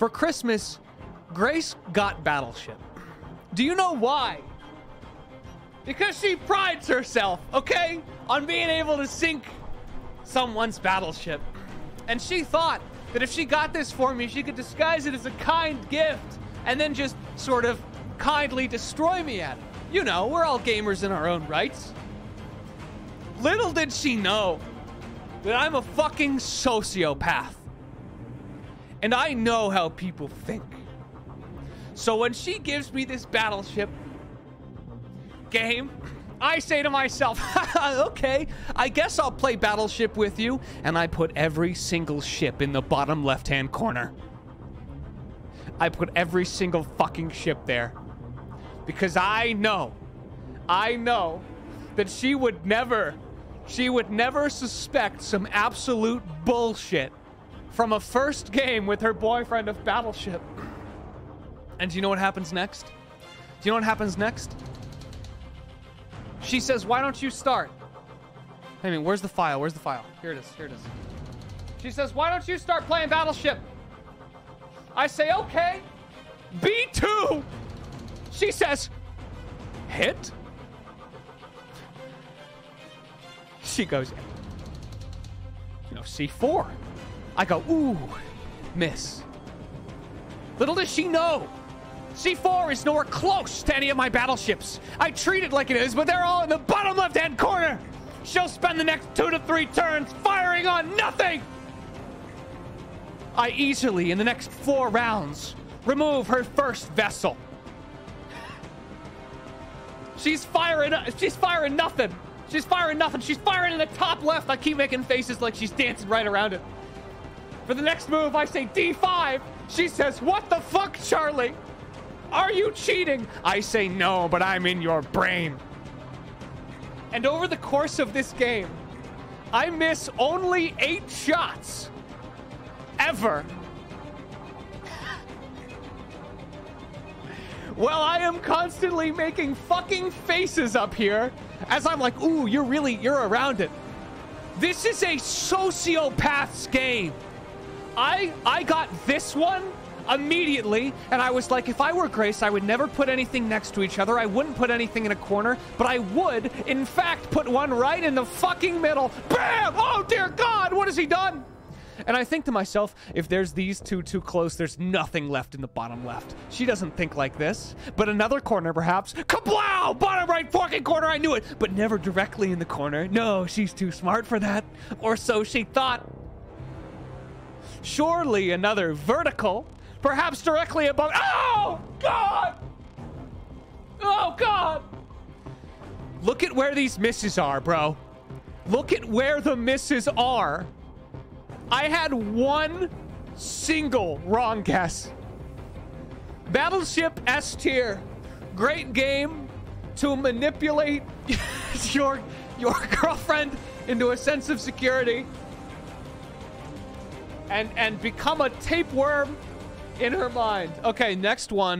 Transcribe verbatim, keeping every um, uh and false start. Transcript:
For Christmas, Grace got Battleship. Do you know why? Because she prides herself, okay? On being able to sink someone's battleship. And she thought that if she got this for me, she could disguise it as a kind gift and then just sort of kindly destroy me at it. You know, we're all gamers in our own rights. Little did she know that I'm a fucking sociopath. And I know how people think. So when she gives me this battleship game, I say to myself, okay, I guess I'll play Battleship with you. And I put every single ship in the bottom left-hand corner. I put every single fucking ship there. Because I know, I know that she would never, she would never suspect some absolute bullshit from a first game with her boyfriend of Battleship. And do you know what happens next? Do you know what happens next? She says, why don't you start? I mean, where's the file? Where's the file? Here it is, here it is. She says, why don't you start playing Battleship? I say, okay, B two. She says, hit? She goes, you know, C four. I go, ooh, miss. Little does she know, C four is nowhere close to any of my battleships. I treat it like it is, but they're all in the bottom left-hand corner. She'll spend the next two to three turns firing on nothing. I easily, in the next four rounds, remove her first vessel. She's firing, she's firing nothing. She's firing nothing. She's firing in the top left. I keep making faces like she's dancing right around it. For the next move, I say D five. She says, what the fuck, Charlie? Are you cheating? I say no, but I'm in your brain. And over the course of this game, I miss only eight shots ever. Well, I am constantly making fucking faces up here as I'm like, ooh, you're really, you're around it. This is a sociopath's game. I, I got this one immediately, and I was like, if I were Grace, I would never put anything next to each other. I wouldn't put anything in a corner, but I would, in fact, put one right in the fucking middle. Bam! Oh, dear God, what has he done? And I think to myself, if there's these two too close, there's nothing left in the bottom left. She doesn't think like this, but another corner perhaps. Kablow! Bottom right fucking corner, I knew it, but never directly in the corner. No, she's too smart for that, or so she thought. Surely another vertical, perhaps directly above. Oh, God! Oh, God! Look at where these misses are, bro. Look at where the misses are. I had one single wrong guess. Battleship S tier. Great game to manipulate your, your girlfriend into a sense of security and, and become a tapeworm in her mind. Okay, next one.